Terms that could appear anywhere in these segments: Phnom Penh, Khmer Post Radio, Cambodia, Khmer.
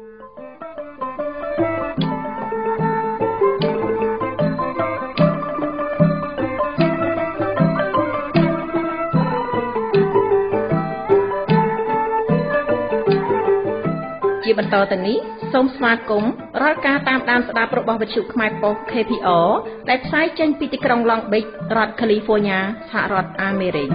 បន្តទៅនេះសូមស្វាគមន៍រាល់ការតាមដានស្ដាប់របស់វិទ្យុខ្មែរប៉ុស្តិ៍KPRដែលផ្សាយចេញពីទីក្រុងឡង់ប៊ិចរដ្ឋកាលីហ្វ័រញ៉ាសហរដ្ឋអាមេរិក តាម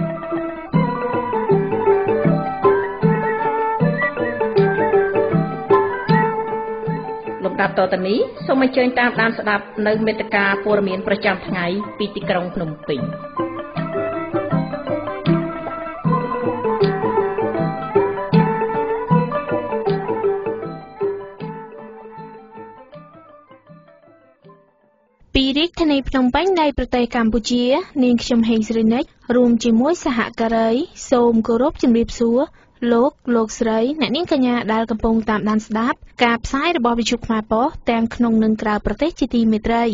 ដានស្ដាប់នៅមេតការព័ត៌មានប្រចាំថ្ងៃពីទីក្រុងភ្នំពេញពីរីករាយនៃភ្នំពេញនៃប្រទេសកម្ពុជានាងខ្ញុំហេងស្រីនិចរួមជាមួយសហការីសូមគោរពជម្រាបសួរ លោកស្រីអ្នកនាងកញ្ញាដែលកំពុងតាមដានស្ដាប់ការផ្សាយរបស់វិទ្យុខ្មែរប៉ុស្តិ៍ទាំងក្នុងនិងក្រៅប្រទេសជាទីមេត្រី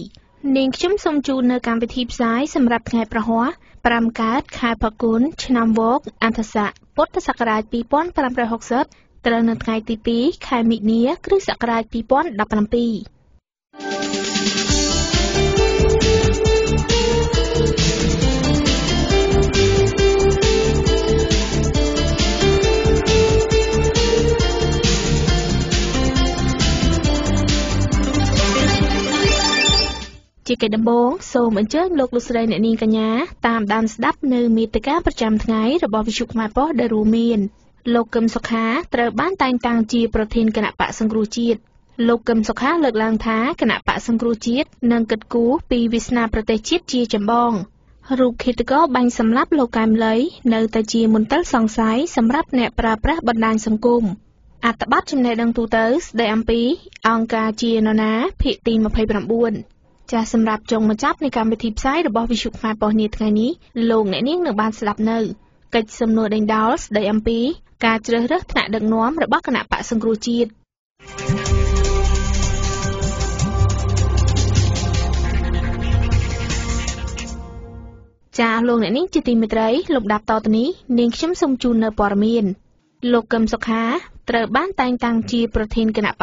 នាងខ្ញុំសូមជូននៅកម្មវិធីផ្សាយសម្រាប់ថ្ងៃប្រហោះ 5 កើតខែផល្គុនឆ្នាំវកអន្តរស័កពុទ្ធសករាជ 2567 ជាកិច្ចដំបូងសូមអញ្ជើញលោកលោកស្រីអ្នកនាងកញ្ញាតាមដានស្ដាប់នៅមេតិការប្រចាំថ្ងៃរបស់វិទ្យុខ្មែរប៉ុស្តិ៍ដែលរួមមានលោកកឹមសុខាត្រូវបានតែងតាំងជាប្រធានគណៈបកសង្គ្រោះជាតិលោកកឹមសុខាលើកឡើងថាគណៈបកសង្គ្រោះជាតិនឹងកិត្តគូពីវាសនាប្រទេសជាតិជាចម្បងរូបឃាតកោបាញ់សម្លាប់លោកកែមលីនៅតែជាមន្ទិលសង្ស័យសម្រាប់អ្នកប្រើប្រាស់បណ្ដាញសង្គម អត្ថបទចំណេះដឹងទូទៅស្ដីអំពីអង្គការជាណានាភាគទី 29 ចាសម្រាប់ចុងមកចាប់នៃកម្មវិធីផ្សាយរបស់វិទ្យុខ្មែរប៉ុស្តិ៍នេះថ្ងៃនេះលោកអ្នកនាងនៅបានស្ដាប់នៅកិច្ចសំណួរដេញដោលស្ដីអំពីការជ្រើសរើសថ្នាក់ដឹកនាំរបស់គណៈបកសង្គ្រោះជាតិ នៅព្រឹកថ្ងៃទី លោកអេងជាអៀងនិងលោកប៉ុលហំត្រូវបានតែងតាំងជាអនុប្រធានគណៈបក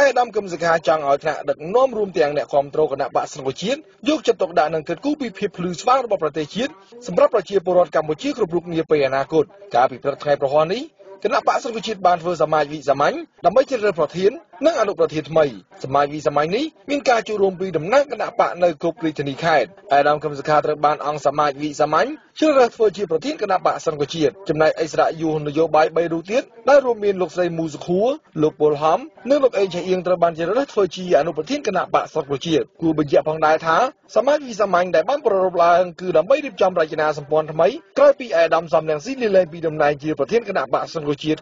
ឧត្តមគឹមសុខាត្រូវបានអង្គសមាជវិសាមញ្ញដើម្បីជ្រើសរើសធ្វើជាប្រធានគណៈបកសង្គ្រោះជាតិចំណែកឥស្រាយុនយោបាយ3រូបទៀតដែលរួមមានលោកស្រីមូសុខួរលោកពលហំនិងលោកអេងជាអៀងត្រូវបានជ្រើសរើសធ្វើជាអនុប្រធានគណៈបកសង្គ្រោះជាតិ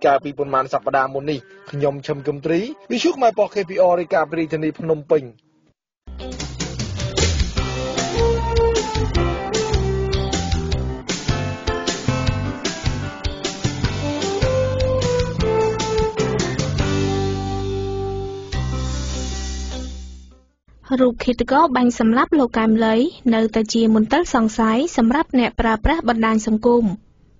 កាលពីប្រហែលខែតុលាមុននេះខ្ញុំឈឹមគឹមទ្រីវិទ្យុខ្មែរប៉ុស្តិ៍ KPR រាយការណ៍ពីរាជធានីភ្នំពេញ รูปคิดก็บังสำรับโลกามเลยในตะจีมุนเตอร์สองสายสำรับแนปราประบรรดาสังคม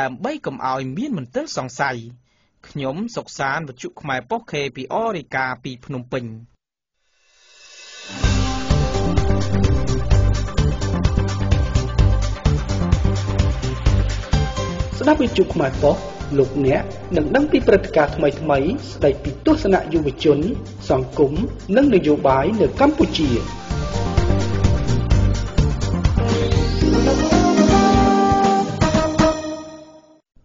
ดำใบกำเอาเมียนมันเตอร์สองใสขยมสกสารบรรจุขมายปอกเคปีออริกาปีพนมเปิงสนับวิจุขมายปอกลูกเนี้ยหนึ่งนั่งที่ประกาศใหม่ในปีตุสนายุวชนสังคมนั่งนโยบายเหนือกัมพูชี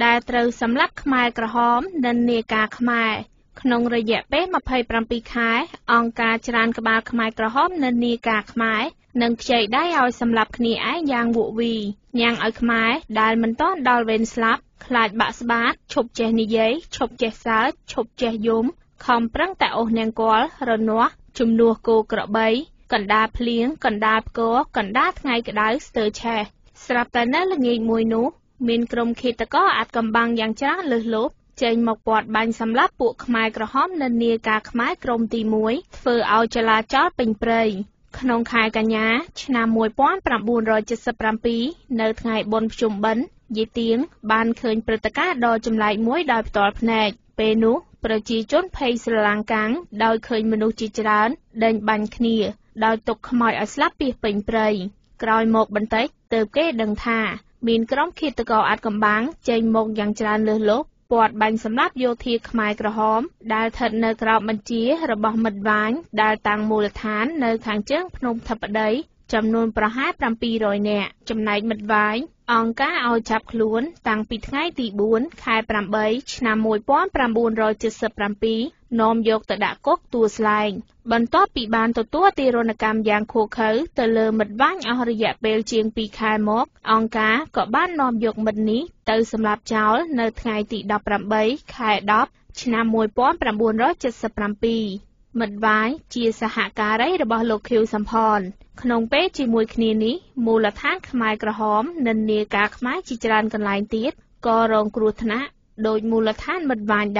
ได้เตอสำลักขมายกระหอมดันเนกาขมายขนงระยะเป๊ะมาเผยปรำปีขายองกาจรานกบาขมายกระหอมดันเนกาขมายนังใจได้เอาสำลับขณีไอยางบุวียางเอาขมายได้มันต้อนดอลเวนสลับคลาดบะสบาชบเจนิเยชบเจสาชบเจยมคอมปรังแต่โอเนงกอลรนวจุมนัวโกกระใบกันดาเพลียงกันดาโกกันดาไงกระดาสเตอร์แชสลับแต่นั่นละเงยมวยนุมินกรมขีตะก็อาจกำบังอย่างจ้าเลือดลบเจนมกปอดบันสำลับปุกขมายกระห้อมนันเนียกาขมายกรมตีมวยเฟอเอาจลาจอดเป็นเปรย์ขนมขายกัญญาชนะมวยป้อนปรับบูนรอยเจ็ดสปรัมปีเนื้อไงบนจุ่มบันยีเตียงบานเคินประตะก้าดอจำไหลมวยดอยตอดแผนกเปนุประจีจนเพย์สลังกังดอยเคินมนุจิจรานเดินบันขณีดอยตกขมายอัสลับปีเป็นเปรย์กรอยหมกบันเตยเติบเกดังท่ามีนกล้องขีดตะกออัดกำบังเจนมงอย่างจานเลือดลบปอดบันสำลับโยธีขมายกระหอมดาวถัดเนกราบบัญชีระบอบมัดวานดาวต่างมูลฐานเนอขางเจิ้งพนมทับเดยจำนวนประหารปรำปีรอยแน่จำนายมัดวาย អង្គការអោចាប់ខ្លួនតាំងពីថ្ងៃទី4ខែ មិត្តបាយជាសហការីរបស់លោកខៀវសំផនក្នុងពេលជាមួយគ្នានេះមូលដ្ឋានខ្មែរក្រហមនិន្នាការខ្មែរជាច្រើនកន្លែងទៀតក៏រងគ្រោះថ្នាក់ដោយមូលដ្ឋាន បានរត់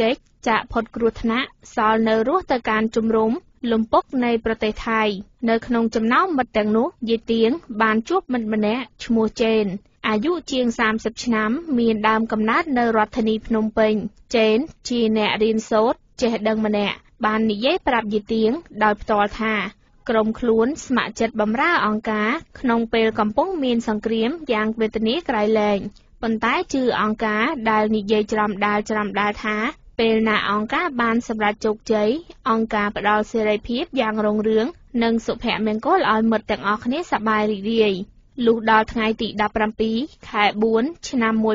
គេចចាក់ផុតគ្រោះថ្នាក់សល់នៅរស់ទៅការជំរំលំពកនៃប្រទេសថៃនៅក្នុងចំណោមមិត្តទាំងនោះយាយទៀងបានជួបមិត្តម្នាក់ឈ្មោះចេនអាយុជាង 30 ឆ្នាំមានដើមកំណើតនៅរដ្ឋធានីភ្នំពេញចេនជាអ្នករៀនសូត្រចេះដឹងម្នាក់បាននិយាយប្រាប់យាយទៀងដោយផ្ទាល់ថាក្រុមខ្លួនស្ម័គ្រចិត្តបម្រើអង្គការក្នុងពេលកំពុងមានសង្គ្រាមយ៉ាងវេទនាក្រៃលែងប៉ុន្តែជឺអង្គការដែលនិយាយច្រាំដាល ពេលណាអង្គការបានសម្រេចជោគជ័យអង្គការផ្ដល់សេរីភាពយ៉ាងរុងរឿងនិងសុភមង្គលឲ្យមិត្តទាំងអស់គ្នាសប្បាយរីករាយលុះដល់ថ្ងៃទី 17 ខែ 4 ឆ្នាំ 1975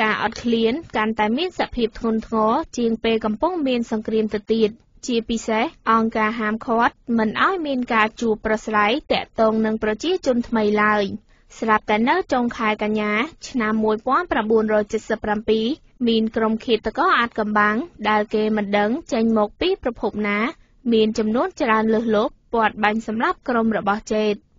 ការអត់ឃ្លានកាន់តែមានសភាពធ្ងន់ធ្ងរជាងពេលកំពុងមានសង្គ្រាមទៅទៀតជាពិសេសអង្គការហាមឃាត់មិនឲ្យមានការជួបប្រស្រ័យតាក់ទងនឹងប្រជាជនថ្មីឡើយស្រាប់តែនៅចុងខែកញ្ញាឆ្នាំ មានក្រុមឃាតករអាថ៌កំបាំងដែលគេមិនដឹងចេញមកពីប្រភពណាមានចំនួនច្រើនលើសលប់ ព័ត៌បាញ់សម្រាប់ក្រុមរបស់ចេត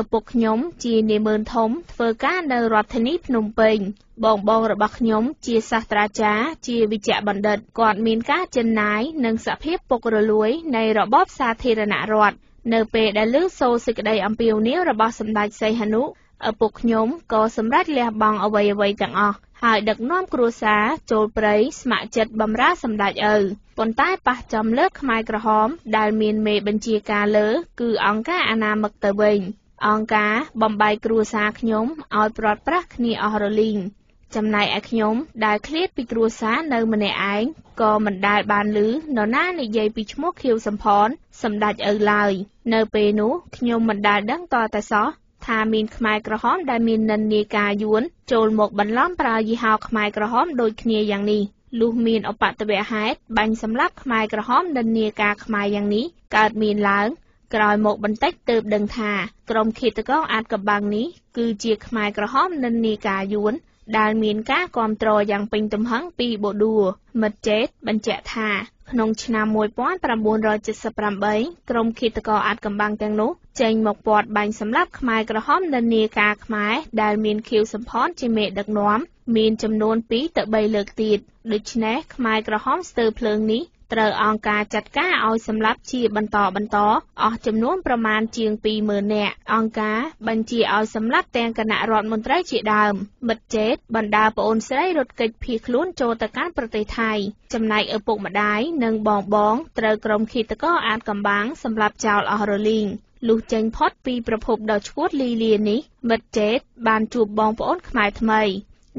ឪពុកខ្ញុំជានិមឺនធំធ្វើការនៅរដ្ឋធានីភ្នំពេញបងបងរបស់ខ្ញុំជាសាស្ត្រាចារ្យជាវិជ្ជបណ្ឌិតគាត់មានការចំណាយនិងសភាពពុករលួយនៃរបបសាធារណរដ្ឋនៅពេលដែលលើសសូរសេចក្ដីអំពាវនាវរបស់សម្ដេចសីហនុ ឪពុកខ្ញុំក៏សម្រេចលះបង់អ្វីៗទាំងអស់ហើយដឹកនាំគ្រួសារចូលព្រៃស្ម័គ្រចិត្តបម្រើសម្ដេចឪប៉ុន្តែប៉ះចំលើខ្មែរក្រហមដែលមានមេបញ្ជាការលើគឺអង្គការអណាមឹកទៅវិញអង្គការបំបីគ្រួសារខ្ញុំឲ្យប្រត់ប្រាស់គ្នាអស់រលីងចំណែកឯខ្ញុំដែលឃ្លាតពីគ្រួសារនៅម្នាក់ឯងក៏មិនដែលបានឮនរណានិយាយពីឈ្មោះខៀវសំផនសម្ដេចឪឡើយនៅពេលនោះខ្ញុំមិនដែលដឹងតតែសោះ ថាមានខ្មែរក្រហមដែលមាននិន្នាការយួនចូលមកបន្លំប្រើយីហោខ្មែរក្រហមដូចគ្នាយ៉ាងនេះលុះមានឧបទ្វវហេតុបាញ់សម្លាប់ខ្មែរក្រហមនិន្នាការខ្មែរយ៉ាងនេះកើតមានឡើងក្រោយមកបន្តិចទើបដឹងថា ក្នុងឆ្នាំ1975 លុះចេញផុតពីប្រភពដ៏ឈ្ងួតលីលានេះមិត្តចេតបានជួបបងប្អូនខ្មែរថ្មី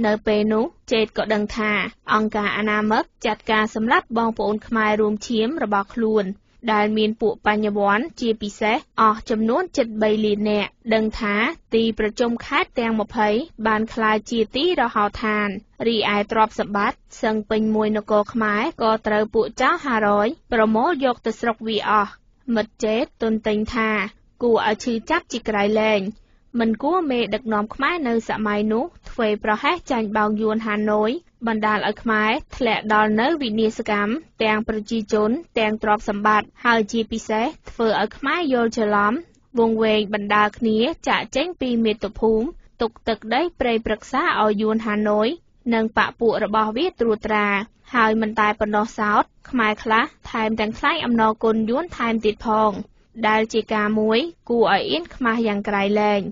នៅពេលនោះចេតក៏ដឹងថាអង្គការអនាមឹកចាត់ការសម្លាប់បងប្អូនខ្មែររួមឈាមរបស់ខ្លួនដែលមានពួកបញ្ញវន្តជាពិសេសអស់ចំនួន 7 លាននាក់ដឹងថាទីប្រជុំខេត្តទាំង 20 បានក្លាយជាទីរហោឋានរីឯទ្រព្យសម្បត្តិសឹងពេញមួយនគរខ្មែរក៏ត្រូវពួកចៅហរោយប្រមូលយកទៅស្រុកវាអស់ Mật chế tôn tình thà, cụ ở chư chắp chỉ cài lên. Mình của mẹ được nóm khmái nơi xã mai nút, thuê pro hát chanh bao nhuôn Hà Nội. Bạn đàn ở khmái, thẻ đòn nơi vị niên sơ cắm, tàng pro chi trốn, tàng trọc xâm bạc, hào chi bí xế, thuê ở khmái vô chờ lóm. Vùng quên bạn đàn khní, trả chánh pi mẹ tục húm, tục tực đấy prey bật xa ở nhuôn Hà Nội. Nâng bạ bụi rồi bỏ viết rụt ra, hào mình tài bằng đó sáu, khmái khá, thèm tàng sách âm nó côn nhuôn thèm tịt phòng. Đào chỉ ca muối, cụ ở yên khmái dàng cài lên.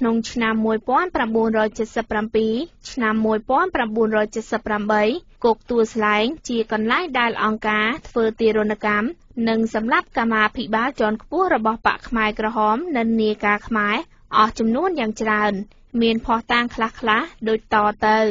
Nông năm mùi bóng bàm buồn rồi chết sập bàm bí, năm mùi bóng bàm buồn rồi chết sập bàm bấy, cuộc tùa sánh chỉ còn lại đài lòng cá, phơ tì rô nà cám, nâng xâm lắp ca mà phị bá tròn búa rồi bọc bạc khmai cỏ hóp nâng ni ca khmai, ở chùm nuôn dàng tràn, miền phó tăng khắc khá, đôi to tờ.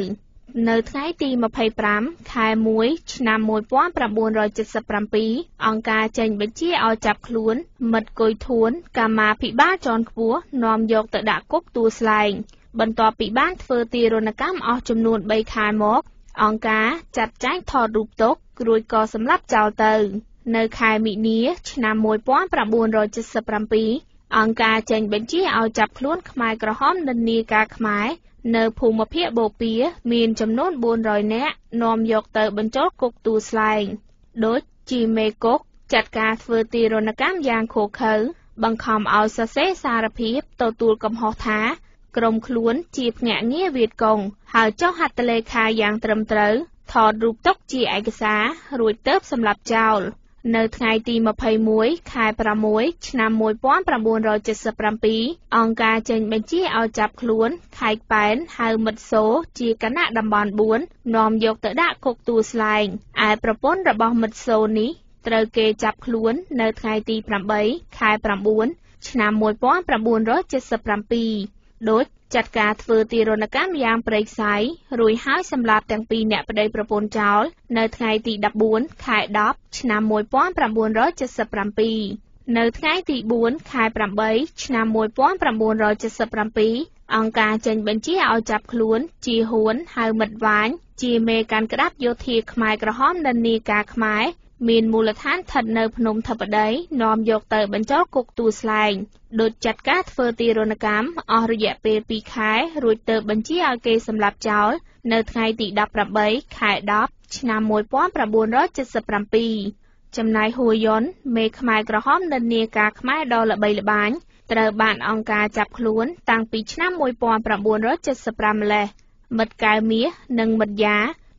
Nơi thái tì mà phây bám, khai muối, năm mùi bóng bàm buồn rồi chết sập bàm bí, ông ca chênh bánh chia o chạp khuôn, mật côi thuốn, ca mà phị bá tròn búa, nòm dọc tự đạ cốc tùa sánh. Bần tòa phị bán phơ tì rô nà cám ở chùm nuôn bây khai mốc. Ông cá chặt trái thò rụp tốt, rồi có xâm lắp chào tờ. Nơi khai mỹ nia, năm mùi bóng bàm buồn rồi chết sập bàm bí, ông ca chênh bánh chia o chạp khuôn khmai cỏ hóp nâng ni ca khmai. Nơi phù một phía bộ phía, miền chấm nốt buồn rồi nẹ, nòm dọc tờ bên chốt cục tù sành. Đốt, chi mê cốt, chặt ca phơ tì rô nà cám giang khổ khấu, bằng khom ao xa xế xa rạp hiếp, tổ tù cầm hò thá. Krông khluôn, chịp ngã nghĩa Việt Cộng, hào chóc hạt tà lê khai giang trầm trớ, thọt rụp tóc chi ảnh xá, rùi tớp xâm lạp chào. Nơi ngày tì mà phây muối, khai bà muối, năm mùi bóng bà buồn rồi chết sập rằm bí, ông ca chênh bánh chí ao chạp khuôn, khai bán, hào mật số, chia cánh nạ đầm bòn buồn, nòm dọc tới đạ cục tù sành. Ai bà bốn rồi bỏ mật số ní, trời kê chạp khuôn, nơi ngày tì bà bấy, khai bà buồn, năm mùi bóng bà buồn rồi chết sập rằm bí. Đốt, chặt cả thơ tì rô nà cám giang bà rạch xáy, rùi hói xâm lạp tàng bì nẹ bà đầy bà bồn cháu, nơi ngay tì đạp bốn, khai đóp, chna mùi bóng bà bồn rô chất sập rằm bì. Nơi ngay tì bốn, khai bà bấy, chna mùi bóng bà bồn rô chất sập rằm bì, ông ca chênh bánh chí ao chạp khuôn, chi huốn, hào mật ván, chi mê can cất áp vô thiệt khmai cỏ hóp nâng ni ca khmai. Mình mù lật hán thật nơi nông thập ở đấy, nòm dọc tờ bánh chót cục tù sành. Đột chặt cát phơ tì rô nà cám, ở rồi dẹp bê bì khái, rồi tờ bánh chí ao kê xâm lạp cháu, nơi ngay tì đạp rạp bấy, khai đóp, chna mùi bóng bà buồn rốt chất sập rằm bì. Chầm này hồi yốn, mê khmai cỏ hóp nâng nia ca khmai đo lạ bầy lạ bánh, tờ bạn ông ca chạp khuôn, tăng bì chna mùi bóng bà buồn rốt chất sập rằm lè. Mật cài mía, nâng mật giá.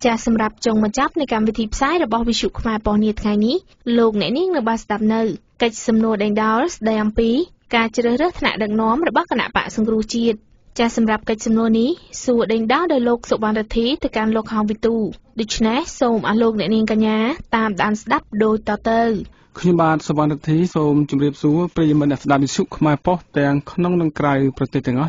Chà xâm rạp chồng mà chấp này cảm về thịp xáy là bỏ vi sụp khmai bỏ nhiệt ngày ní. Lột nẻ niếng là ba sạp nơi. Cách xâm nô đánh đó đầy ám phí. Cả chứa rớt nạ đằng nóm rồi bắt cả nạ bạ xung rù chiệt. Chà xâm rạp cách xâm nô ní. Sùa đánh đó đời lột sổ bằng đất thế thì càng lột hòng vi tù. Địch ná xôm á lột nẻ niêng cả nhá. Tạm đàn sắp đôi tỏ tơ. Khi bạn sổ bằng đất thế xôm chùm riêng xúa. Pria mình đạp vi sụp khmai bỏ tàng nông nâng cài bởi tệ tàng ó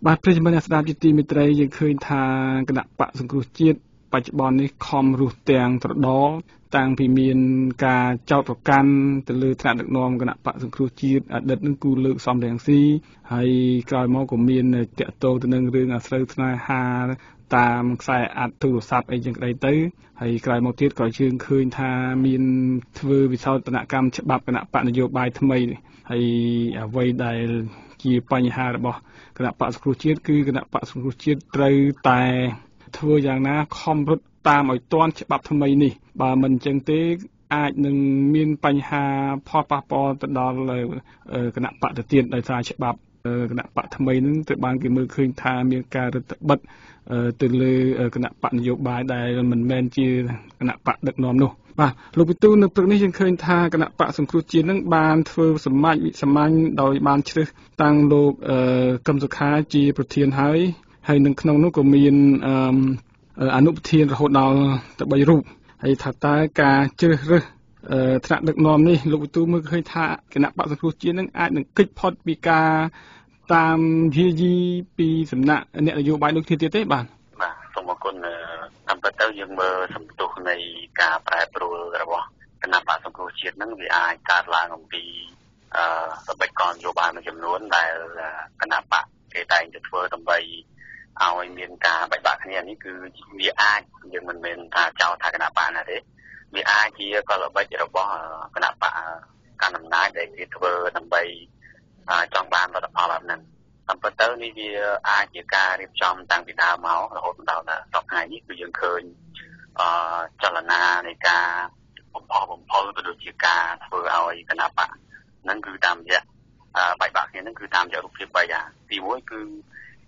bát tây mật là chỉ ti mật đấy giờ khơi tha cái đạn bát sùng cướp chiếtปัจจุบันนี้คอมรูเตียงตรดอต่างพิมีนกาเจ้าประกันตะลือถนัดนอมขณะปะสงครูจีดอดัดนึงกูเลือกซ้อมแดงซีให้กลายมองกับมีนเตะโตตัวนึงเรื่องอัศร์ทนายฮาตามสายอัดโทรศัพท์ไอ้ยังไรเต้ให้กลายมองเทียดก่อยเชิงคืนทามีนทวีวิชาตนกรรมฉบับขณะปะนโยบายทำไมให้ไว้ได้กี่ปัญหาบ่ขณะปะสงครูจีดคือขณะปะสงครูจีดไตรแต่เธออย่างนะคอมรถตามอ่อยตอนฉบับทำไมนี่บามันจังเตะอาจหนึ่งมีปัญหาพอปะปอตลอดเลยขณะปะตะเตียนในสายฉบับขณะปะทำไมนึงแต่บางกี่มือคืนทามีการระดับตื่นเลยขณะปะนโยบายใดมันแมนจีขณะปะดักนอมนู่บ่าลูกปิตูนึกตรงนี้ยังเคยทาขณะปะสงครูจีนนั่งบานเธอสมัยวิสมัยโดยบานเชื่อตั้งโลกกำสุขาจีประเทียนไฮให้หนึ่งขนมนุกมีนอนุปเทียนหดเอาตะใบรูปให้ถัดตากาเจอเรื่องถนัดเด็กนอมนี่ลูกตูมือเคยท่าขณะปะสกุลจีนนั่งอาจหนึ่งคลิกพอดปีกาตามที่ยี่ปีสำนักเนี่ยอยู่บายลูกเทียนเต้บ้านสมกุลทำประตูยังเบอร์สมตุในกาปลายปลูกระบอกขณะปะสกุลจีนนั่งวิอาการลางของปีสมัยก่อนอยู่บายมันจำนวนได้ขณะปะเกย์แต่งจะเฟื่องตะใบเอาไอเมียนกาใบบาทเนี่ยนี่คือมีอาอย่างมันเป็นทาเจ้าทากนาปานะเด็กมีอาที่ก็เราไปจะรับว่าขนาปาการนำน้าได้ที่เธอทำไปจองบ้านเราต้องเอาแบบนั้นทำประตูนี่ที่อาเกี่ยวกับเรียบจอมต่างปีดาวเมาส์เราโหดเราเนี่ยสองหายนี่คือยังเคยจรณาในกาผมพอไปดูจีกาเธอเอาไอขนาปานั่นคือตามเยอะใบบาทเนี่ยนั่นคือตามเยอะรูปที่ใบยาตีมวยคือ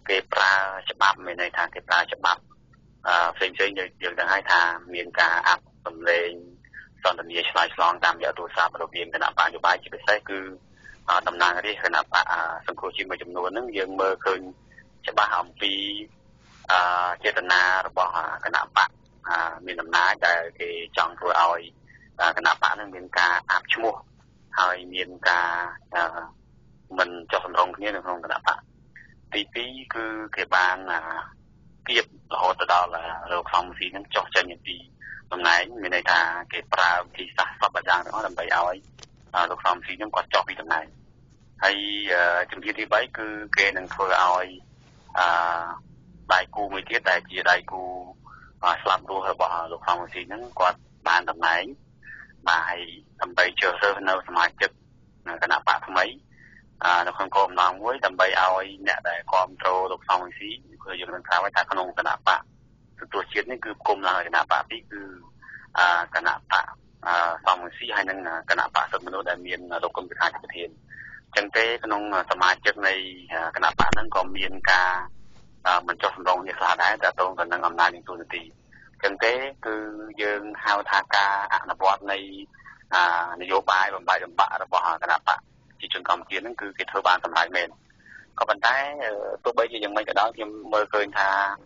เก็บปลาฉบับในทางเก็บปลาฉบับเซ็งเซ็งยังจะให้ทางเมียนกาอัพสำเร็จตอนนี้ชลายชลองตามยาตัวสาบเราเบียนขณะปลาอยู่บ้านจีบใส่คือตำนานที่ขณะปลาสังคมจีนมาจำนวนนึงยังเมื่อคืนฉบับหอมปีเจตนาระบอบขณะปลามีตำนานแต่จองตัวเอาขณะปลาเมียนกาอัพชั่วโมงเอาเมียนกามันจะสำรองเนี่ยสำรองขณะปลาทีนี้คือเก็บบางเทียบโหดต่อเราเราฟังสีนั้นจบใจอย่างดีตรงไหนมีในทางเก็บปลาที่สักสักประจานเขาทำไปเอาไอ้เราฟังสีนั้นก็จบที่ตรงไหนไอ้จำที่ที่ใบคือเกณฑ์หนึ่งเธอเอาไอ้ใบกูไม่เทียบแต่จีใบกูสลับดูเหรอบ่เราฟังสีนั้นก็บานตรงไหนมาให้ทำไปเจอเซอร์เนอร์สมาชิกขณะปะทำไมเราควรกลมน้องไว้ทำใบเอาไอ้เนี่ยได้คอนโทรลลูกซองสีคืออยู่ในทางวิชาขนมขนาดปะตัวเชียร์นี่คือกลมน้องขนาดปะนี่คือขนาดปะซองสีให้นั่งขนาดปะสมนุษย์ได้เมียนลูกกลมเป็นทางจิตเทียนจังเต้ขนมสมาชิกในขนาดปะนั่งก็เมียนกามันจบลงในสาได้แต่ตรงกันนั่งอำนาจในตัวตีจังเต้คือยืนฮาวทากาอนาบอดในนโยบายบำบัดบำบัดระบอบขนาดปะchỉ chừng cầm kiến cứ cái thơ bàn tầm lại mềm có bàn tay tôi bây giờ những mấy cái đó thì mơ khơi tha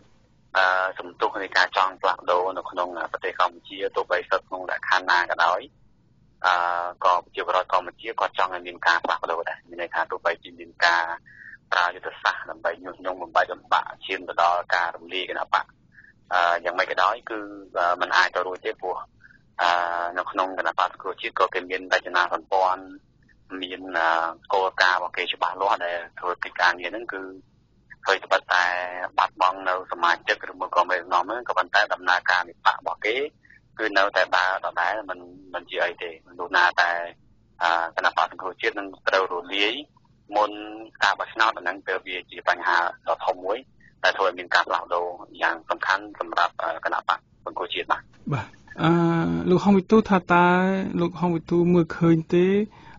sầm tu người ta chọn đoạn đồ nó không là phải không chia tôi bây giờ không đã khăn na cái đó còn chiều rồi còn một chiếc còn chọn người miền ca đoạn đồ đấy người ta tôi bây chỉ miền ca tao như tôi xa làm bài nhung nhung làm bài làm bạ chiên từ đó ca làm ly cái nào bạ những mấy cái đó cứ mình ai tôi đối tiếp của nó không là bạ của chiếc có cái miền đại na còn bonมีนโกกาบอกเกชบาล้อเลยธุรกิจการเงินนั่นคือเคยตัดแต่บัตรบองเราสมัยเจ็ดหรือเมื่อก่อนไปน้องมันก็บันแต่ดำนาการปะบอกเกคือเราแต่บาต่อแต่มันเจอไอเด็กมันดูนาแต่ขณะป่าสังคมเจ็ดนั้นเราดูเลี้ยมนกาบัชนาตอนนั้นเจอวิจิปัญหาเราทอมไว้แต่โดยมีการเหล่าโดอย่างสำคัญสำหรับขณะป่าสังคมเจ็ดมาลูกห้องวิทูท่าตาลูกห้องวิทูเมื่อคืนเต้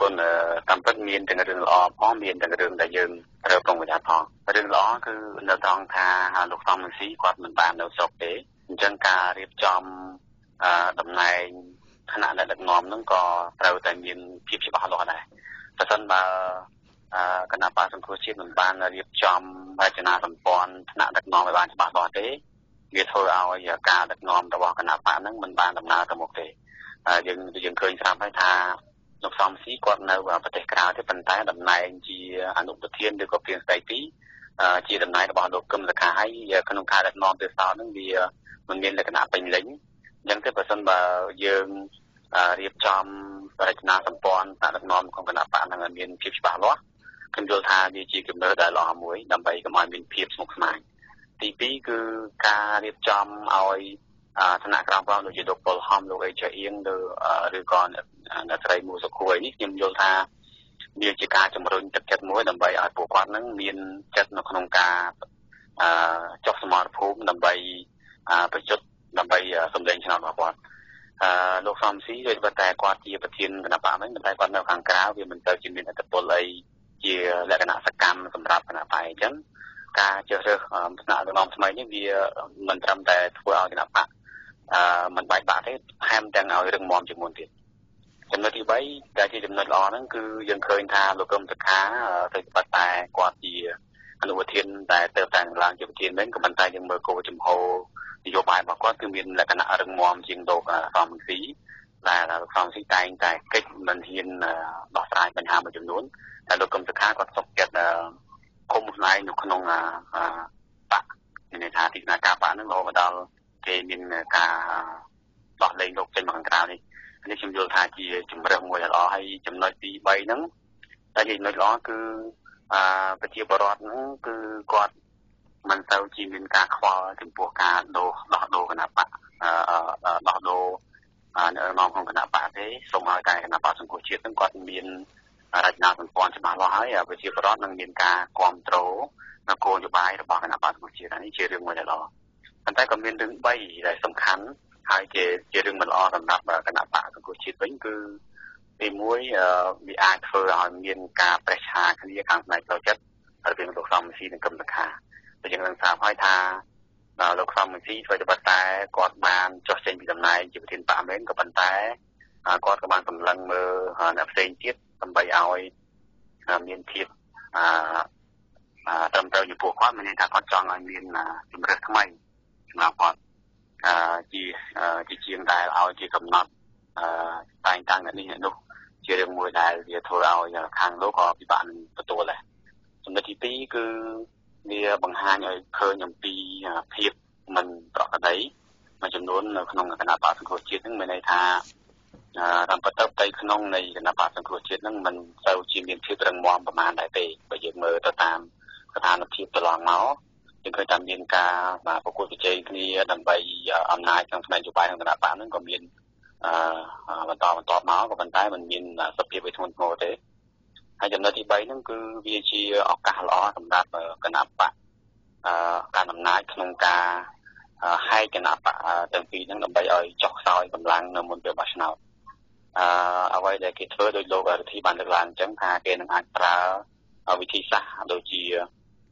กุลตามพัดเมียนแต่กระเดินล้อพ่อเมียนแต่กระเดินแต่ยืนเรือตรงเวลาพอประเด็นล้อคือเราต้องทาลูกซ้อมมันสีกว่ามันบานเราสอบเต้จังการเรียบจอมตำนายขณะในดักงอมนั่งก่อเราแต่ยืนพิบบ้าหลอกได้แต่สั้นมาขณะป่าสังคมชีพหนุนบ้านเรียบจอมใบชนะสัมปอนขณะดักงอมในบ้านฉบับหลอกเต้เวียดเธอเอาอย่าการดักงอมแต่ว่าขณะป่านั่งมันบ้านตำนานตะมกเต้ยังเคยทำให้ทาลูกซ้อมสีกว่าในประเทศกลางที่เป็นท้ายดักนายจีอนุปเทียนเดียวกับเพียงใส่ปีจีดักนายตะบอดกึมตะขาให้ขนมคาดักงอมเดือดสาวนั่งเดียมันมีลักษณะเป็นเล้งยังเท่ากับสันบะยืมเรียบจอมรัชนาสัมปอนตาดักนอมของคณะป่าทางการเรียนพิบฉบับล้อคุณโยธาดีจีกับเนื้อได้หล่อหมวยดำไปกับมันเป็นพิบสมุกสมัยตีปีคือการเรียบจอมเอาธนากรเราโดยดกปลหอมโดยเฉยเองโดยหรือก่อนนักเรียนมูสกุลนี่คุณโยธาดีจีการจำรุ่นจับจัดมวยดำไปอาปกวาดนั่งเรียนจัดนกนงกาจอกสมารภูมิดำไปประจุนำไปสมเด็จชนะมาก่อนลูกซ้อมซีโดยประแต่กวาดเจียประทินขณะป่าไม่มันได้กวาดแนวขางกล้าวเพื่อมันจะจินเป็นอัตโตเลยเจียและขณะสกรรมสำหรับขณะไปจังการเจอเรื่องขณะน้องสมัยนี้เบียมันทำแต่ทัวร์เอาขณะป่ามันใบบาทให้แฮมแดงเอาเรื่องมอมจมูกติดจำนวนที่ใบแต่ที่จำนวนล้อนั่นคือยังเคยทาลูกกลมตะขาโดยประแต่กวาดเจียขณะประทินแต่เติมแต่งหลังเจียประทินนั้นกับมันใจยังเมื่อโกจมโฮนโยบายบอกว่าคือมีลักษณะเรื่องมอมจริงโดกความสีและความสีใจใจเกิดมันเห็นดอกสายปัญหามาจำนวนแต่โดยกรมศึกษาก็สกเก็ตคมสายหนุขนงปะในทางที่นาคาปะนั่งรอว่าเราเกมินกาหลอดเลยโดกเป็นบางคราวนี่อันนี้ชิมโยธาจีจุ่มเรื่องมวยล้อให้จำนวนตีใบนั้นแต่ยิ่งน้อยล้อคือปฏิบัติรอดนั้นคือกอดมันเซลจีนเป็นการคว้าถึงปัวการโดหลอดโดขนาดปะหลอดโดเนื้อมองของขนาดปะที่ส่งมาไกลขนาดปะส่งโคเชียตั้งก่อนมีนรัชนาสัมปอนจะมาล้อให้ไปเชียร์ประรอดนั่งมีนการความโตนักโกนโยบายระบอบขนาดปะส่งโคเชียนี่เชื่อเรื่องมันจะล้ออันใต้ก็มีเรื่องใบอะไรสำคัญหายเจอเรื่องมันล้อสำหรับขนาดปะส่งโคเชียเป็นคือเป็นมวยมีอาร์เธอร์มีนการประชาคดีการในโปรเจกต์เป็นตัวสองสี่หนึ่งกำลังค่ายังรังสาห้อยทาเราความมือที่ไฟจะปัดแต่กอดบานจอดเซนปีดำนายจิบถิ่นป่าเม้นกับปันแต่กอดกับบานกำลังมือนับเซนทิศทำใบเอาเมียนทิศทำเตาอยู่ปวดข้อมันในทางกอดจองเมียนจุ่มเรือทำไมจุ่มเรากอดจีเชียงได้เอาจีกำนัดตายตั้งนี่เนี่ยลูกเชียงมวยได้เดี๋ยวโทรเอาอย่างทางลูกก็ปีบานประตูเลยสมัยที่ปีคือมีบางห้างอย่างเคยอย่างปีเพียบมันต่อกันได้มาจำนวนขนมขนาดปลาสังโฆเชี่ยนั่งมาในท่าทำประทับใจขนมในขนาดปลาสังโฆเชี่ยนั่งมันเซลจีนเป็นเพียบรังมอมประมาณหลายปีไปเยอะเมื่อตามกระทานเพียบตลอดเมายังเคยทำเมียนกามาประกวดประเจงนี่ดำไปอำนาจทางสมัยจุบายทางขนาดปลานั่งก็เมียนมันต่อเมากับมันได้มันเมียนสเปียไปทุนโมเต้ให้จำนวนที่ใบนั่นคือวิธีออกการล้อสำหรับคณะปะการนำนายขนมกาให้คณะปะเต็มปีนั่งลำใบอ่อยจอกซอยกำลังนำมวลเปลือกบาชนาเอาไว้ได้เกิดเธอโดยโลกที่บันทึกหลังจังทาเกณฑ์อันตราวิธีสะโดยจี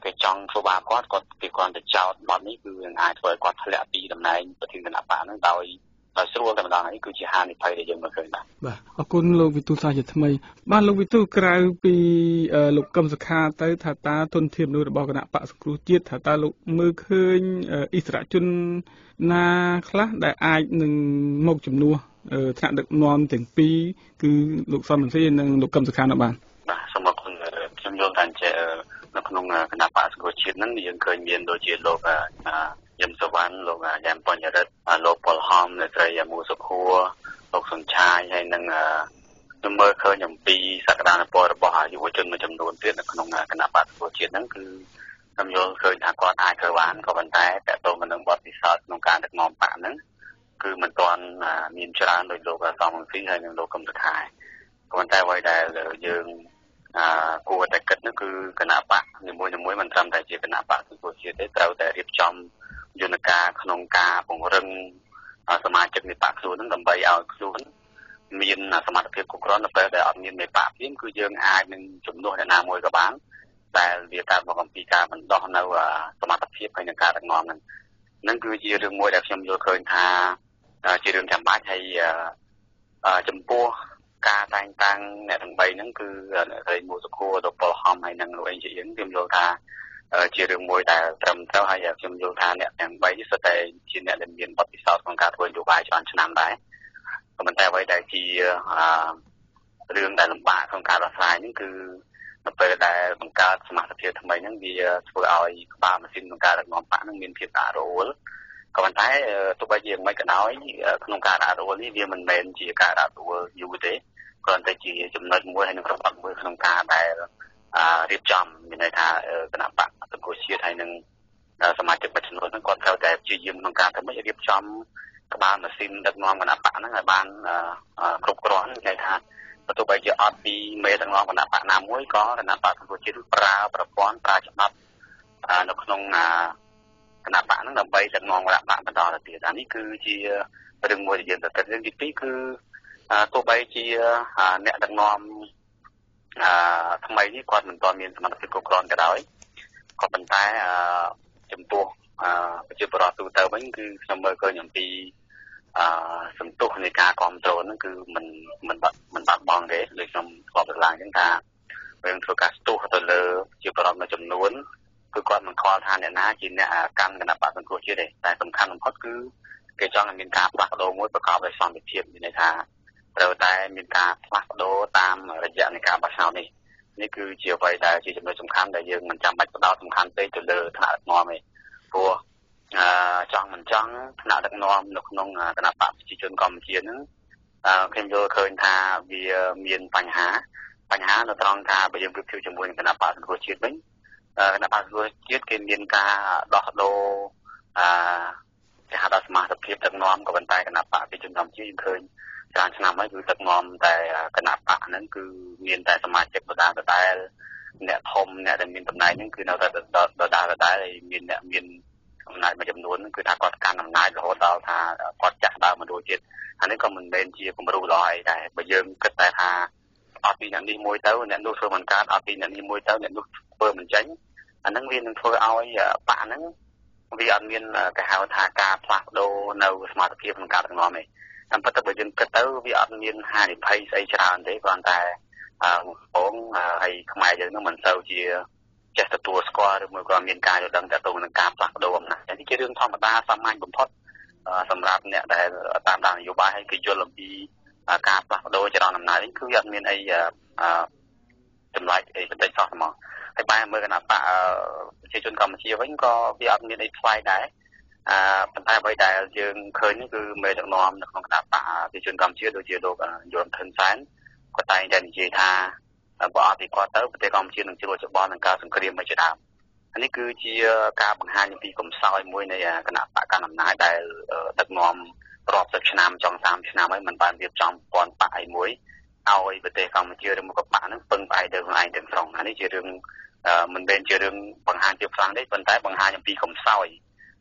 เกิดจองโซบาก็เกิดความเดือดเจ้าตอนนี้คือหายถอยกอดทะเลปีดำนายประเทศขนาดป่านั่งเตาเราสรุปแต่บางอย่างคือจีฮานิไพเดียมมาเคยนะบ่าเอาคนลงวิตุสาเหตุทำไมบ้านลงวิตุกลายปีหลบกำสคาไต้ถาตาทนเทียมโดยระบอบคณะปะสกุลจิตถาตาลงมือเคยอิสระจนนาคละได้อายหนึ่งมกจำนวนขณะเด็กนอนถึงปีคือหลบซ้ำเหมือนเช่นหลบกำสคาหน้าบ้านบ่าสมบูรณ์ លោកខាងវិទូតតតងទៅនឹងបញ្ហាផ្ទៃក្នុងផងដែរចង់ជម្រាបសួរលោកថាតើលោកមានការប្រួយបរំទេនៅថ្ងៃខាងមុខសម្រាប់បញ្ហាផ្ទៃក្នុងគណៈបកសង្គ្រោះជាតិនឹងអាចនឹងមានការបែកបាក់ព្រោះអីនៅក្នុងបណ្ដាញសង្គម Facebook ក្នុងថ្ងៃនេះយើងឃើញមានការបង្ហ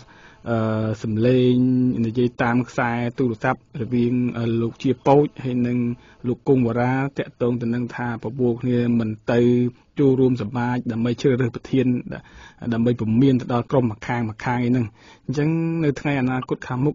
ោះ sầm lên như vậy tam sai tu tập riêng lục chia bối hay nâng lục cung và ra tệ tôn từ nâng thà và buộc như mình từ chu rôm sầm ba đầm mây chơi rơi thiên đầm mây vùng miền từ đó crom mà khang ấy nâng chẳng nơi thay anh cốt khám mục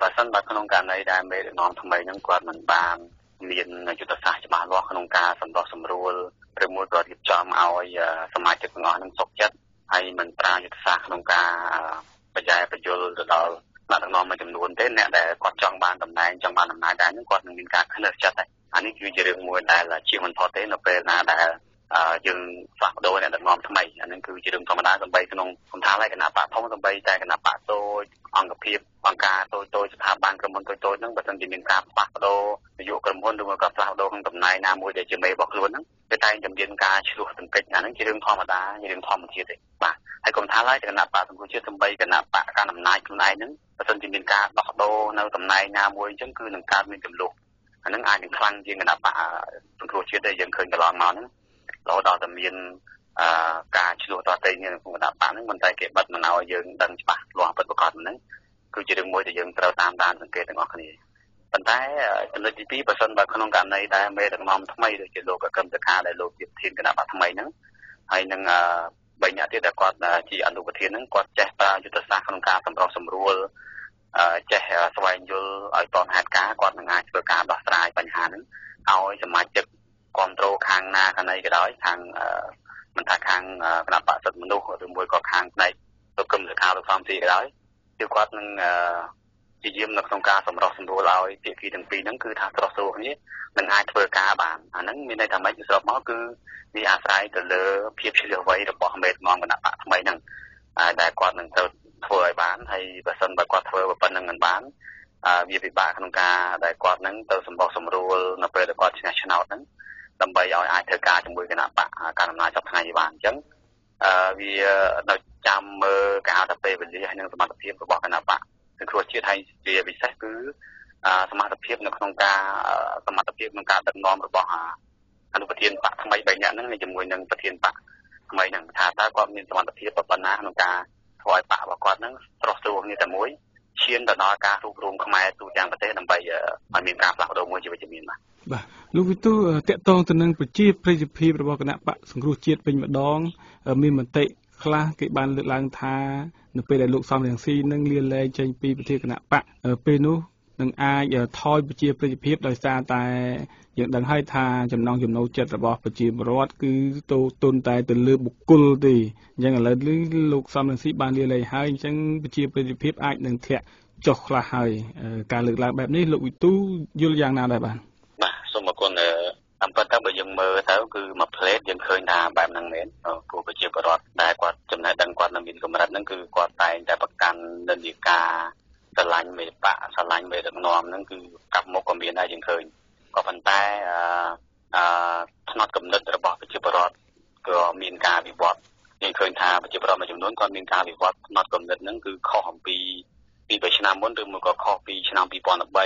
ภาษาบัตรขนมการในได้ไม่เด็กน้องทำไมนั่งกวาดมันบางเรียนยุทธศาสตร์จะมาว่าขนมการสำรวจสำรวจเรื่องมวยกอดหยิบจอมเอาไอ้สมาชิกน้องนั่งสกจัดให้มันปรายุทธศาสตร์ขนมการประยายประยุลตัวเราหลังจากน้องมาจำนวนเต้นเนี่ยแต่กอดจังบานตำนายจังบานตำนายได้ยังกอดหนึ่งบินการขึ้นเลือดชัดเลยอันนี้คือเรื่องมวยได้ละชีมันพอเต้นเราเป็นนะแต่ยังฝากโดนเนี่ยหลังน้องทำไมอันนั้นคือเรื่องธรรมดาสบายขนมคนท้าไล่กันนะป่าท้องสบายใจกันนะป่าโตอังกะพีบังกาโตสถาบันกระมวลโตนั่งประจันจินบินการฝากโดอยู่กระมวลดูกับฝากโดของตำนายนามวยเดี๋ยวจะไม่บอกล้วนนั่งไปตายจำเย็นการชิลุสังเกตอันนั้นคือเรื่องธรรมดาเรื่องธรรมชีวิตป่าให้คนท้าไล่กันนะป่าสมควรเชื่อสบายกันนะป่าการนำนายคนนายนั้นประชาชนเป็นการต่อโต้ในตำนานนามวยจังคือหนึ่งการมีจำนวนอันนั้นอายหนึ่งครั้งยิงกันนะป่าสุนทรเชื่อได้ยังเคยกันลองมานั้นเราดาวตะเมียนการชิลุต่อเตยเนี่ยคุณกันนะป่านั้นมันใจเก็บบัตรมันเอายังดังป่าหลวงประกอบนั้นคือจะดึงมวยแต่ยังเราตามด้านสังเกตต่างกันนี่ปัญหาจำนวนที่พี่ประชาชนบางคนต้องการในได้ไม่ดังน้อมทำไมโดยเฉพาะกับกรรมตะคาได้โลกยึดทิ้งกันนะป่าทำไมนั้นให้หนึ่งใบหน้าที่ได้กอดจีอันดูประเทศนั้นกอดแจกปลายุทธศาสตร์ของการสำรองสำรวจแจกสวายยุลไอตอนหัดการกอดงานเพื่อการปราศรัยปัญหานั้นเอาสมาชิกคอนโทรลทางนาทางในก็ได้ทางมันทางทางคณะปราศรัยมนุษย์หรือมวยกอดทางในตัวกลุ่มหรือข่าวหรือความสีก็ได้ที่กอดนั้นจีเยี่ยมนักสงการสำรองสำรวจเราเจ็ดปีถึงปีนั้นคือทางสำรองสำรวจนี้มันงานเพื่อการบางอันนั้นมีในทำไมจุดสอบมากคือมีอาศัยแต่เลอเพียบเชื่อไว้ระบบเมตมองกันนะป่ะทำไมนั่งได้กว่าหนึ่งเท่าเท่าบ้านให้ประชาชนได้กว่าเท่าแบบปนหนึ่งเงินบ้านวิบิบาขนมกาได้กว่าหนึ่งเท่าสมบูรณ์สมรู้นับเป็นได้กว่าชนะชนะนั้นลำใบเอาอาเธอกาจมวยกันนะป่ะการทำนายจับทางยี่บ้านจังวิเราจำการตัดเปย์เป็นเรื่องหนึ่งสมาชิกเพียบบอกกันนะป่ะคือครัวเชียร์ไทยเจียวิเศษคือสมาชิกเพียบในขนมกาสมาชิกเพียบขนมกาตัดน้อมระบบอนุปเทียนปะทำไมใบหน้านั่งในจมูกนั่งปะเทียนปะทำไมนั่งทาตาความมีสมรรถภาพปะปนหน้าหนุ่มกาถอยปะปะกอดนั่งตรอกตัวนี่แต่มวยเชียนแต่นอกาทุกรูมขมายตูจางประเทศนำไปมันมีการปรับโดยมวยจีบจีมีมาบ่าลูกวิทูเตะตองตัวนั่งปะจีบปริจิพีประกอบกันปะสังครูเชียนเป็นแบบดองมีมันเตะคลาสกี่บานเลือกลางทาหนุ่มไปได้ลูกซ้อมอย่างซีนั่งเรียนแรงใจปีประเทศกันปะเปนุหนึ่งอาอย่าทอยปะจีบปริจิพีโดยซาตายอย่างดังให้ทาจำนองจำนองเจ็ดระบอบปฏิบัติรัฐคือโตตุนตายตื่นเลือบุกกุลตีอย่างอะไรลูกสามหนึ่งสิบานเรียเลยให้ฉันปฏิบัติเพียบไอหนึ่งเถะจกละให้การเลือกหลักแบบนี้ลูกตู้ยุลยางนาได้บ้างมาสมกับคนทำพันธะแบบยังเมื่อเท่าคือมาเพลสยังเคยนาแบบนั่งเน้นกูปฏิบัติรัฐได้กว่าจำนายดังกว่าน้ำบินกรมรัฐนั่นคือกว่าตายแต่ประกันเดินดีกาสลายเมตตาสลายเมตตานอมนั่นคือกับมกเมียนได้ยังเคยก็พันแต่ถนอมกำเนิดระบอบปฏิบัติรัฐก็มีการวิวัฒน์ยังเคยทาปฏิบัติรัฐมาจำนวนก็มีการวิวัฒน์ถนอมกำเนิดนั่นคือข้อของปีไปชนะม้วนหรือมันก็ข้อปีชนะปีปอนไป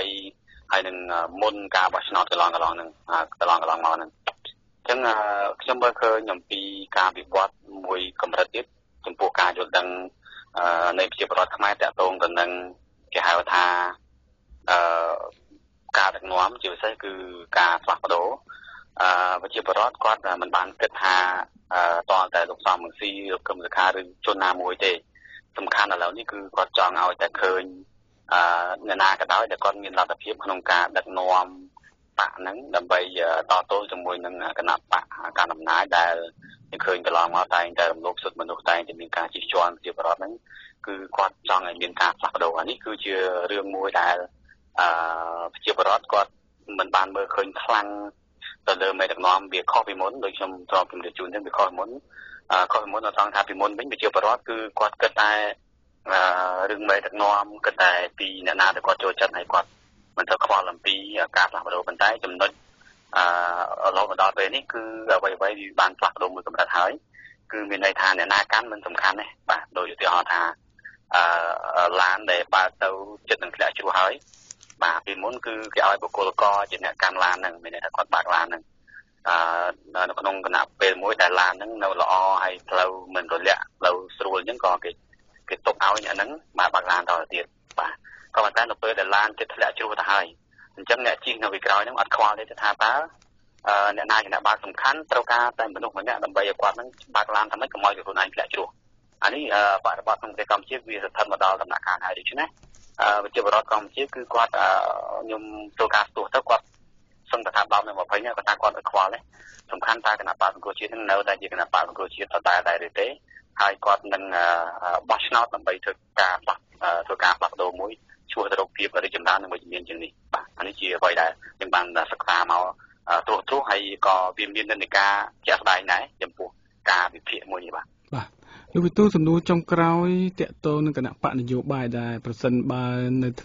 ให้หนึ่งม้วนการวัชนอตกระลองหนึ่งกระลองมาหนึ่งจังจังบ่เคยหย่อมปีการวิวัฒน์มวยกำลังติดจมปูการจดดังในปฏิบัติรัฐขมายแต่ตรงกันดังแก่หายว่าทาการดักน้อมจิ๋วใช่คือการฝากประตูวิจิตรรอดกว่ามันบานเกิดหาตอนแต่ลูกสาวมึงซีลูกกำลังคาหรือชนนามวยเตะสำคัญแล้วนี่คือกอดจองเอาแต่เคยเงินนากระต้อยแต่ก้อนเงินเราแต่เพียบขนมการดักน้อมปะนั้นดำไปต่อโต้จมวยนั่งกระนับปะการดำน้ายแต่ยังเคยกระลองเอาแต่แต่ลูกสุดมันลูกแต่จะมีการจิตชวนวิจิตรรอดนั้นคือกอดจองไอ้มีการฝากประตูอันนี้คือเชื่อเรื่องมวยแต่ปฏิบัติรัฐก็เหมือนบานเมื่อเคยคลั่งตอนเดิมไม่ดักน้อมเบียดข้อพิมพ์โดยชมตอนพิมพ์เดือดจูนเรื่องเบียดข้อพิมพ์เราต้องทำพิมพ์เป็นปฏิบัติรัฐคือกอดกระต่าย rừng mây đặc nôm cái tài pi nà na được quạt trôi chân hay quạt mình sẽ qua làm pi cạp làm đồ mình tái chấm nốt lâu mà đo về ní cứ vậy vậy bàn phạt đồ mình cũng đặt hỏi cứ miền này thà nè na cán mình tầm khăn này bà đồ dự họ thà lán để bà tàu chất đằng kia chịu hỏi bà vì muốn cứ cái ai bộ cô co chỉ nè cam lan nằng miền này quạt bạc lan nằng nó còn nông nạp về mỗi đại lan nằng nó lọ hay lâu mình rồi lẹ lâu rồi những còn cái tôm ao nhà nắng mà bạc lan đòi tiền bà còn bản thân là về đại lan thì thật lẹ chịu thay chấm nhẹ chiên nào bị còi nó ăn khoai đấy thì thà bá nhẹ na nhẹ na bạc sủng khăn trâu cá tại mình lúc mà nhẹ làm bầy quạt nó bạc lan thằng mấy cái mồi của tụi này lại chua anh ấy bạc bạc không thể cầm chiếc vì thật mà đào làm nạc hàng này được chứ nè chưa vào đó cầm chiếc cứ quạt nhung trâu cá tụt thấp quạt xong là thà bao này mà phải nhẹ còn ta còn ăn khoai đấy sủng khăn ta cái nào bạc của chiếc thằng nào đại diện cái nào bạc của chiếc tại đại địa tế hai quạt đang bát nát làm bầy trâu cá bạc đầu mũi chua từ đầu kia và đi chấm đá nó mới chừng này anh ấy chỉ vậy là những bạn đã sắc tà màu thuốc hay có viêm liên nên cả chả đại này chấm buộc cả bị phệ mùi gì bạn. Bà, lúc đó sầm nô trong cày tẹt tô nên cả nạp bạn nhiều bài đài percent bài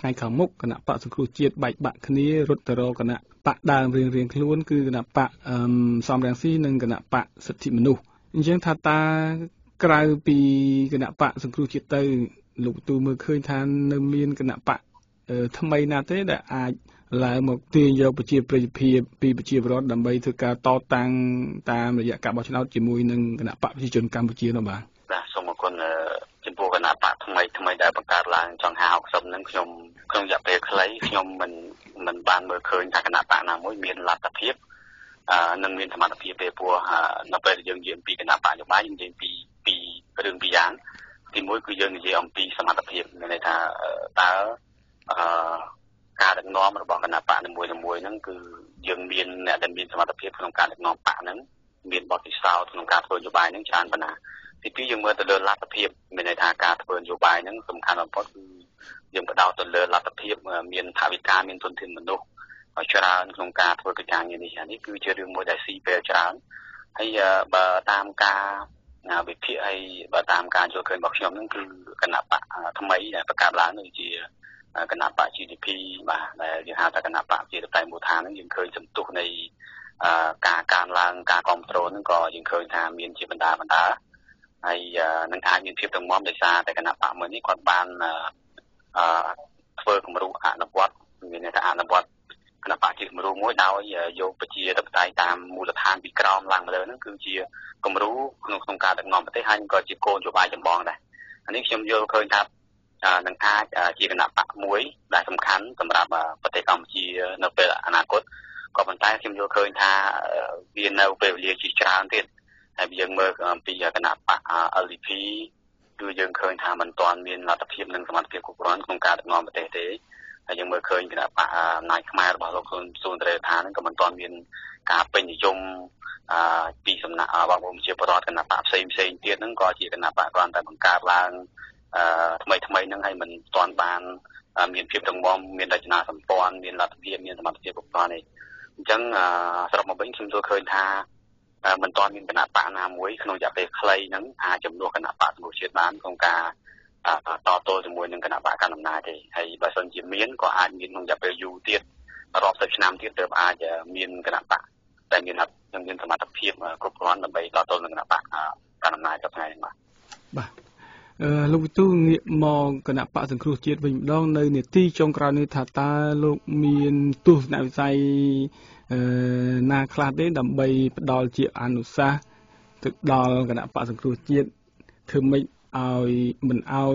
ngày khảo mốc cả nạp bạn sùng khử chiết bạch bạn cái này rốt từ đó cả nạp bạn đàn riêng riêng luôn cứ cả nạp bạn xóm rang xi nên cả nạp bạn sạch thị menu. Nhưng thà ta cày vì cả nạp bạn sùng khử chiết tây lục tu mới khơi than nên miên cả nạp bạn tham may na thế đã ai lại một tiền do bạch chiệp bạch chiệp bị bạch chiệp rót đầm bay thứ ca to tăng tam là dạng cả bao nhiêu chỉ mùi nâng cái nạp bạc di chuyển Campuchia nó bà. Đã xong một con chim bồ cái nạp bạc tham may đã bắt cá là chọn hào xong nâng không dập về lấy không mình ban mới khơi thà cái nạp bạc nào mỗi miền là tập hiệp nâng miền tham ăn tập hiệp về bùa nạp về dương diện bị cái nạp bạc giống bái dương diện bị đường bị gián thì mỗi cứ dương diện bị tham ăn tập hiệp này thà taการดักน้อมเราบอกกันนะป่าในมวยนั่นคือยังเบียนเนี่ยดันเบียนสมรรถเพียบของการดักน้อมป่านั้นเบียนบอกที่สาวของการเปิดโยบายนั่งชานปนาที่พี่ยังเมื่อตะเลินรัฐเพียบในในทางการเปิดโยบายนั่งสำคัญเพราะคือยังประดาวตะเลินรัฐเพียบเบียนทาวิการเบียนทนถึงมนุษย์เอาชราของการเปิดกิจการอย่างนี้นี่คือเชื่อเรื่องมวยได้ซีเปอร์ชราให้บ่ตามการวิธีให้บ่ตามการโจทย์เคยบอกชมนั่นคือกันนะป่าทำไมประกาศล้านเลยจีคณะป่า GDP มาในยังหาแต่คณะป่าที่ได้หมู่ฐานนั้นยังเคยจำตุกในการล้างการคอนโทรลนั่นก็ยังเคยทำมีนจีบบรรดาไอ้นังอาเมียนเทียบตั้งมอมได้ซาแต่คณะป่าเหมือนนี่คนบ้านเฟิร์กมารู้อาณาบดมีในทางอาณาบดคณะป่าจีมารู้มวยดาวโยกปจีตับไตตามมูลฐานปีกรอมล้างมาเลยนั่นคือจีก็มารู้ขนมการตักนอมประเทศไทยก็จีโกนโยบายจำบองได้อันนี้ผมโยกเคยครับนังอาจีคณะป่ามวยได้สำคัญสำหรับประเทศกัมพูชีในเวลาอนาคตก็เป็นการคิมโยเคยท่าเวียนเอาไปเรียจีจานติดไอ้ยังเมื่อปีคณะป่าอลิพีดูยังเคยท่ามันตอนเวียนรัฐพิมพ์หนึ่งสมัครเกี่ยวกับร้อนโครงการงอมประเทศเต๋อยังเมื่อเคยคณะป่านายขมายระบาดโรคซูนเรธานั่นก็มันตอนเวียนการเป็นยมปีสำนักบางมุมเชียร์ประวัติคณะป่าเซนเตี้ยนั่นก็จีคณะป่าก่อนแต่บางการลางทำไมนั่งให้มันตอนบานมีเพียบตรงมอมมีดัชนาสัมปอนมีลัทธิมีสมาธิปกตอนนี่จังสำหรับมาเป็นชุมชนเคยท่ามันตอนมีขนาดป่านามวยขนมอยากไปใครนั่งอาจำนวนขนาดป่าหมู่เชียร์บ้านของกาต่อโตจมวยหนึ่งขนาดป่าการลำนาเดให้บาสนจิเมียนก็อาจมีขนมอยากไปยูเตียรอบเซชนามเตียเติบอาจจะมีขนาดป่าแต่มีนับยังมีสมาธิกรุบกร้อนมันไปต่อโตหนึ่งขนาดป่าการลำนาจะไงมาlúc tu nghiệp mò cái nạp bạc sừng khử chiết bình đong nơi nè ti trong cào nơi thả ta lục miền tu nạp say na khát đấy đầm bay đò chiết anusa thực đò cái nạp bạc sừng khử chiết thường mình ao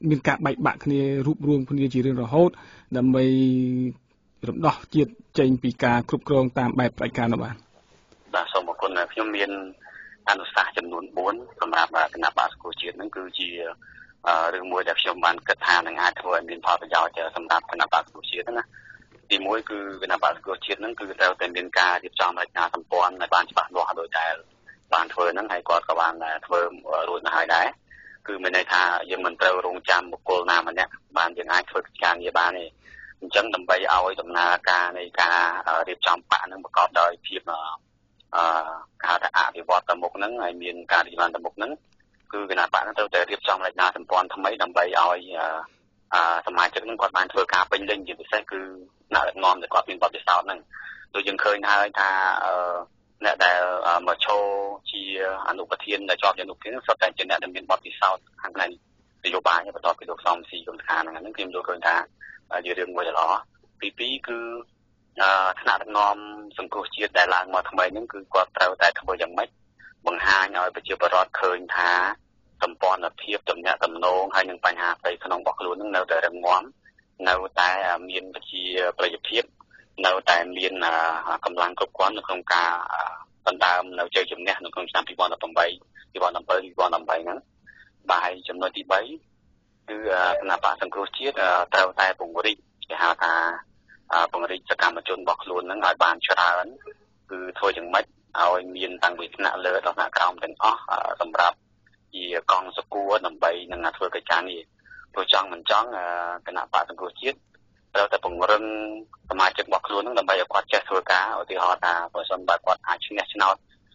miền cạn bạch bạc kia rụp ruộng phân địa chỉ riêng rồi hốt đầm bay đầm đỏ chiết tranh pì cà khub krong tam bài bài ca nó bạn. Đã xong một con phiêu miềnอนุสาจำนวนบุญสำหรับคณะบาสกูเชียนั่นคือจีเรื่องมวยจากชมบันกระทานงานทวนบินพอไปยาวเจอสำหรับคณะบาสกูเชียนะตีมวยคือคณะบาสกูเชียนั่นคือเราเป็นเดินการเรียบจอมรายงานสัมปอนในบ้านฉบับรัวโดยใจบ้านเธอนั่นให้กอดกับบ้านเธอรูนหายได้คือมันในทางยังมันเตาลงจำบุกโกลนามันเนี่ยบ้านยังไงเธอกิจการยี่บ้านนี่จังทำไปเอาไอ้ตำนาการในการเรียบจอมป่านั่นประกอบโดยทีมการอาภิวัตตมุกนั้นไอเมียนการดีลานตมุกนั้น cứ Việt Nam bạn nó tôi để điệp trong lại nhà thành toàn tham mấy đầm bầy oi tham mai trước những quạt bàn thừa cà bình linh gì thì sẽ cứ nào lại ngon để quạt bình bọt để sao này tôi dừng khơi hai tha nè để mở show chi anh nộp tiền để cho anh nộp tiền sau này trên nè đầm bình bọt thì sao hàng này để vô bài như vậy đó thì được xong xì còn khá là những phim đôi khơi tha dự định ngồi đó tí tí cứ nà đầm ngon sừng cua chia đại làng mà tham mấy những cứ quạt treo tại tham mấy dòng mấyบางหางเอาไปเจียวปลาเคยท้าตำปอนเทียบจำเนี่ยตำโนงให้หนึ่งปัญหาไปขนมบอกรู้นึงเราแต่ระง้อมเราแต่เมียนไปเจียวประยุทธ์เทียบเราแต่เมียนกำลังกบกวนในโครงการตันดามเราเจอจำเนี่ยในโครงการพิบอลต่ำใบพิบอลต่ำเปิลพิบอลต่ำใบนั้นใบจำนวนที่ใบคือขณะป่าสังเคราะห์เทียบเราแต่ปงบริจะหาตาปงบริจะการมาจนบอกรู้นึงหลายบานชรานั้นคือโทยอย่างมัดเอาเมียนต่างวิถีน่าเลือดต่างหน้ากลางเป็นอ๋อสำหรับอีกองสกู๊ดนำไปนางทัวร์กระจายนี่ตัวจังมันจังขณะป่าสังเคราะห์เทียบเราแต่ผมเรื่องสมาชิกบอกล้วนนำไปกวาดแช่ทัวร์ก้าเอาที่หอตาผสมแบบกวาดอาชีพแนชแนล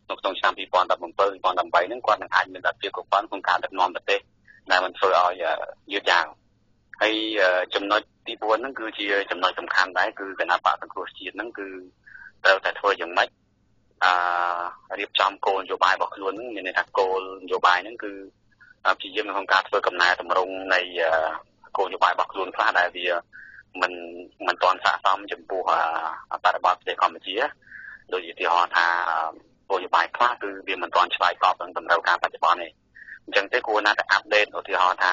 นกตรงชามปีปอนแบบบุ้งเปิ้ลปอนนำไปนั่งกวาดนางอาชีพเป็นแบบเดียวกับปอนโครงการแบบนอนแบบเต้นายมันเฟอร์เอายืดยาวให้จำนวนที่บวนนั่นคือที่จำนวนสำคัญได้คือขณะป่าสังเคราะห์เทียบนั่นคือเราแต่ทัวร์อย่างไม่เรียบจำโกลโยบายบอกล้วนในทางโกลโยบายนั่นคือพี่เยี่ยมของการเปิดกำเนิดตำรงในโกลโยบายบอกล้วนพลาดอะไรดีมันตอนสะสมจมูกปฏิบัติในความเชื่อโดยที่หอทาโกลโยบายพลาดคือเรื่องมันตอนชายตอบตำรงการปฏิบัติเนี่ยจังเจ้ากูน่าจะอัปเดตโดยที่หอทา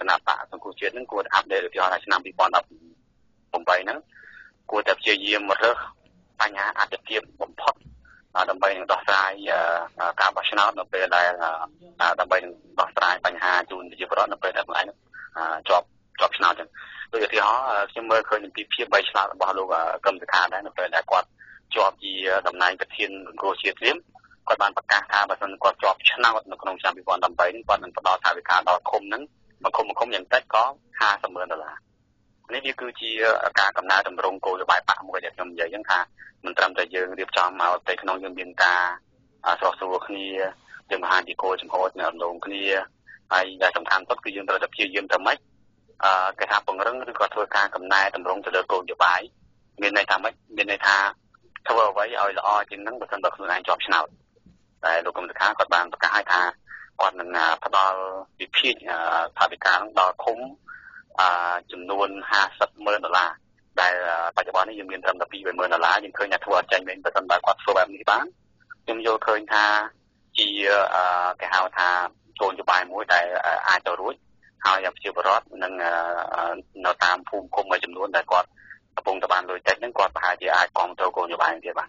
ขณะป่าสังกูเชื่อนั่นกูอัปเดตโดยที่หอทาชนะปีปอนดับผมไปนั้นกูแต่เชื่อเยี่ยมหมดเลยปัญหาอาจจะเทียบผมพอดดับเบิลต่อสายการพัฒนาดับเบิลได้ดับเบิลต่อสายปัญหาจูนที่จะรอดดับเบิลได้หลายจอบชนะจังโดยที่เขาเชื่อเมื่อเคยหนึ่งปีเพียบใบชนะบอลลูกกำลังทานได้ดับเบิลได้กว่าจอบที่ดำเนินกระเทียนโกเชียเลี้ยมกว่าบานปากกาทาบัตรนั้นกว่าจอบชนะวัดนักลงชาติก่อนดับเบิลนั้นกว่านั้นต่อสายวิการต่อคมนั้นบางคมอย่างแท้ก็ห้าเสมอนั่นแหละนี่ดีคือที่การกำเนิดดับเบิลโกจะใบปากมวยเด็กนมใหญ่ยังค่ะมันทำแต่ยืงเรียบจำเอาแต่ขนมยืงเบียนตาสอบสูบขี้ยืมหาดีโก้จมโหดเนี่ยลงขี้ไอ้ยาสำคัญก็คือยืมเราจะพิจยืมทำไมกระทำของเรื่องที่ก่อตัวการกำนายตำรวจจะเลิกโกงอยู่บ่ายเมียนในทำไมเมียนในทาถ้าว่าไว้เอาละออจึงนั่งบนถนนสุนัยจอบชนะแต่ลูกกรมค้ากอดบางประกาศให้ทาก่อนหนึ่งพอดอวิพีทาวิการดอคุ้มจำนวน$50 millionแต่ปัจจุบันนี้ยังเงินทำแต่ปีเป็น$10 millionยังเคยหยัดทัวร์ใจเงินแต่ตอนบ่ายกว่าโซแบบนี้บ้างยังโยเคยท่าจีแกหาวท่าโจนจุบายมวยแต่อาจจะรู้หาวอย่างเชี่ยวบรอดนั่งแนวตามภูมิคมมาจำนวนแต่กอดกระพงตะบันโดยแต่นั่งกอดประหารจีไอกองโจโกนจุบายอย่างเดียวบ้าง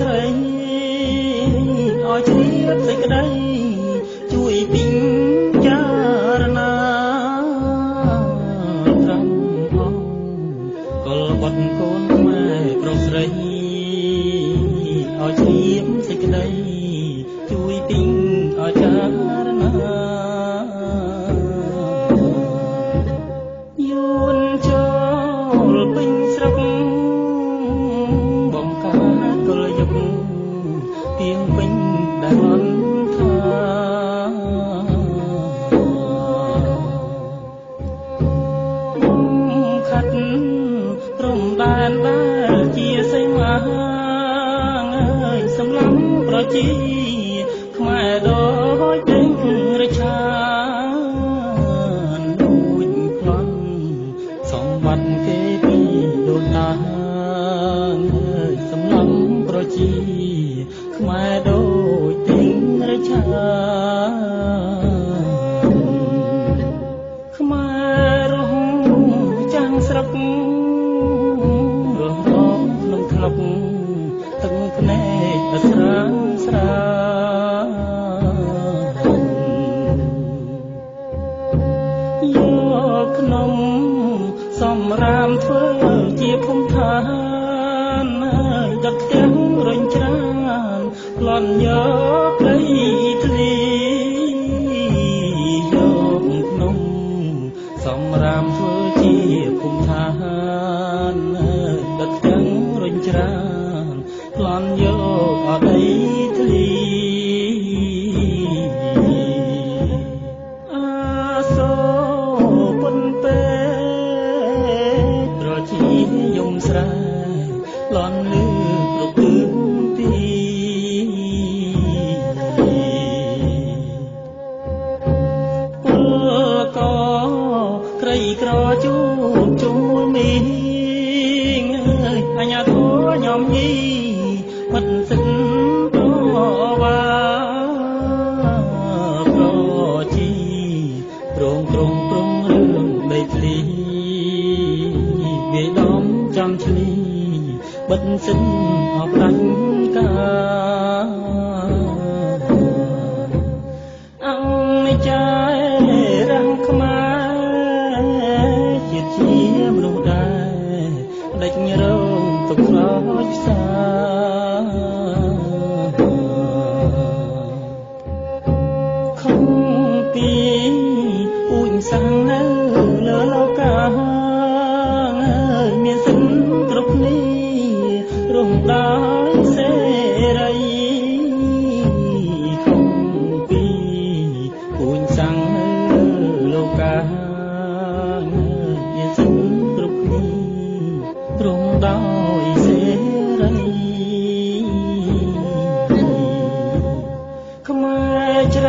Hãy subscribe cho kênh Ghiền Mì Gõ Để không bỏ lỡ những video hấp dẫn ขมายชน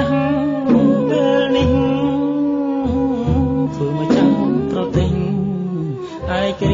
ะเบลนิงข ល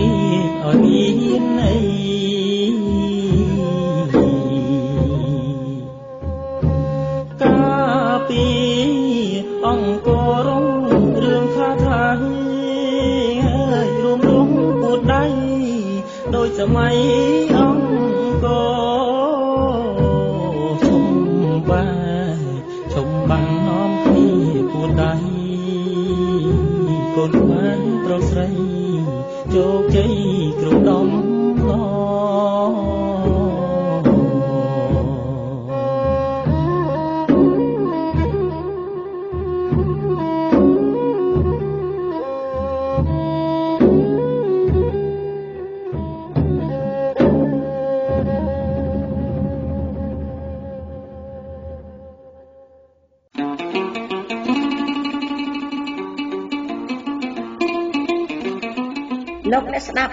ោកអ្នកស្ដាប់